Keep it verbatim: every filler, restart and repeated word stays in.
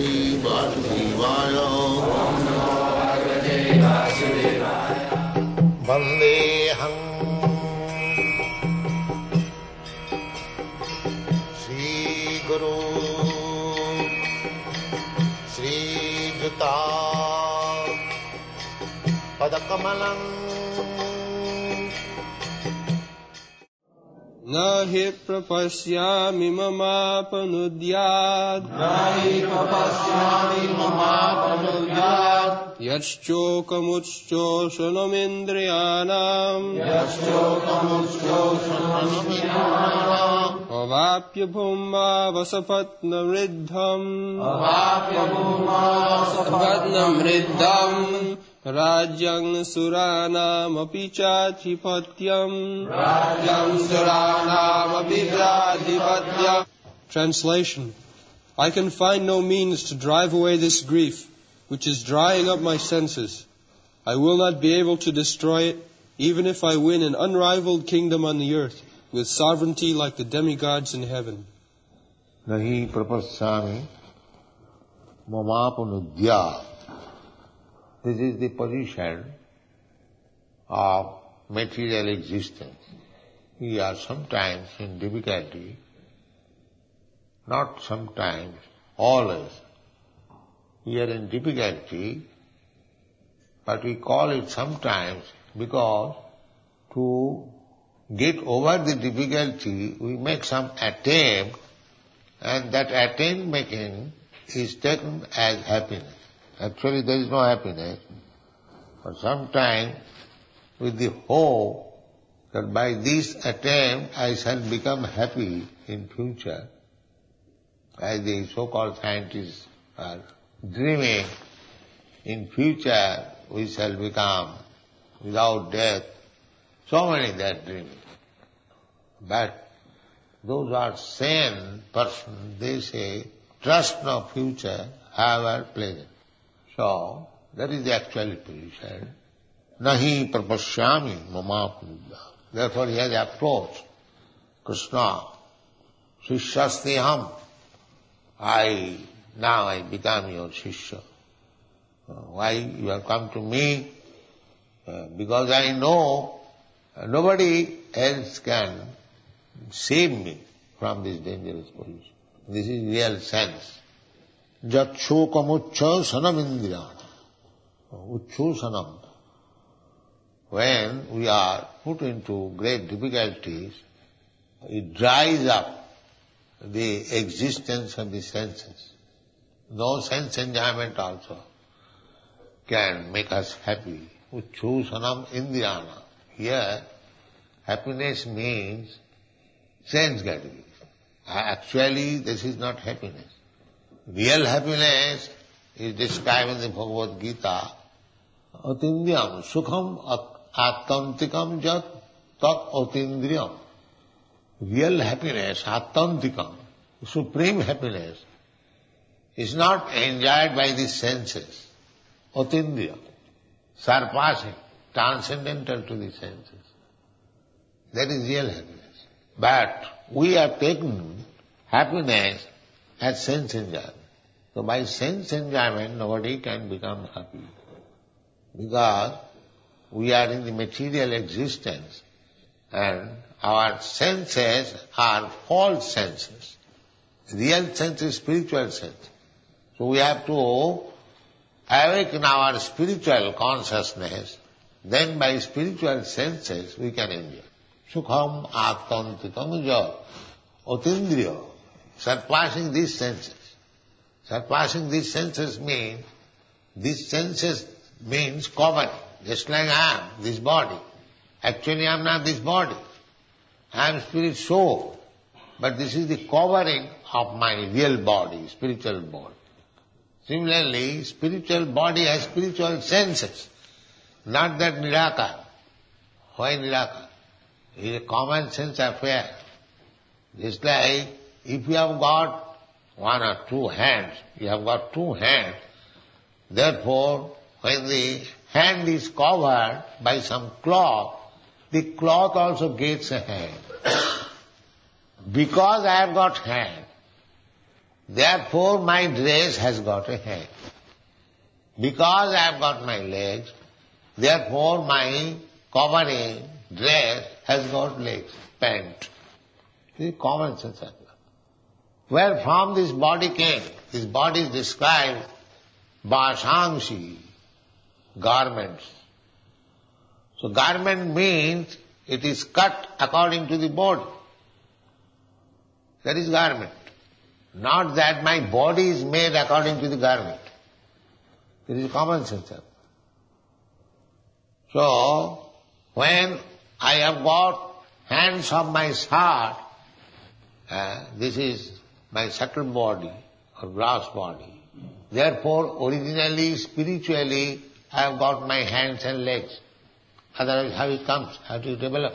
वासुदेवाय वंदेहं श्री गुरु श्री युता पदकमलं। न हि प्रपश्यामि ममापनुद्यात् न हि प्रपश्यामि ममापनुद्यात् यश्चोकमुच्चोषणमिन्द्रियाणाम् यश्चोकमुच्चोषणमिन्द्रियाणाम् अवाप्य भूमावसपत्नवृद्धम् अवाप्य भूमावसपत्नवृद्धम् राज्यं सुराणामपि चाधिपत्यं राज्यं सुराणामपि चाधिपत्यं। Translation: I can find no means to drive away this grief, which is drying up my senses. I will not be able to destroy it, even if I win an unrivaled kingdom on the earth, with sovereignty like the demigods in heaven. Nahi prapassami mamapanudya. This is the position of material existence. We are sometimes in difficulty, not sometimes, always. We are in difficulty, but we call it sometimes because to get over the difficulty, we make some attempt, and that attempt making is taken as happiness. Actually, there is no happiness. But sometimes, with the hope that by this attempt I shall become happy in future, as the so-called scientists are dreaming, in future we shall become without death. So many they are dreaming. But those are sane persons, they say, trust no future, however pleasant. So, that is the actual position. Nahi prapasyami mamapunudya. Therefore he has approached Krishna. Shishyastiham. I, now I become your shishya. Why you have come to me? Because I know nobody else can save me from this dangerous position. This is real sense. Jatshokamuchchosanam indriyana. Uchchosanam. When we are put into great difficulties, it dries up the existence of the senses. No sense enjoyment also can make us happy. Uchchosanam indriyana. Here, happiness means sense gratification. Actually, this is not happiness. Real happiness is described in the Bhagavad-gita. Atindriyam sukham attantikam jat tat atindriyam. Real happiness, attantikam, supreme happiness, is not enjoyed by the senses. Atindriyam, surpassing, transcendental to the senses. That is real happiness. But we have taken happiness as sense enjoyment. So by sense enjoyment nobody can become happy. Because we are in the material existence and our senses are false senses. Real sense is spiritual sense. So we have to awaken our spiritual consciousness, then by spiritual senses we can enjoy. Sukham attantikam jat atindriya. Surpassing these senses. Surpassing these senses means, these senses means common, just like I am, this body. Actually I am not this body. I am spirit soul. But this is the covering of my real body, spiritual body. Similarly, spiritual body has spiritual senses. Not that nirākar. Why nirākar? It is a common sense affair. Just like if you have got one or two hands, you have got two hands, therefore when the hand is covered by some cloth, the cloth also gets a hand. Because I have got hand, Therefore my dress has got a hem. Because I have got my legs, therefore my covering, dress, has got legs, pant. This is common sense. Where from this body came? This body is described bāśāṁśi, garments. So garment means it is cut according to the body. That is garment. Not that my body is made according to the garment. It is common sense. So, when I have got hands of my heart, uh, this is my subtle body or gross body. Therefore, originally, spiritually, I have got my hands and legs. Otherwise, how it comes, how to develop.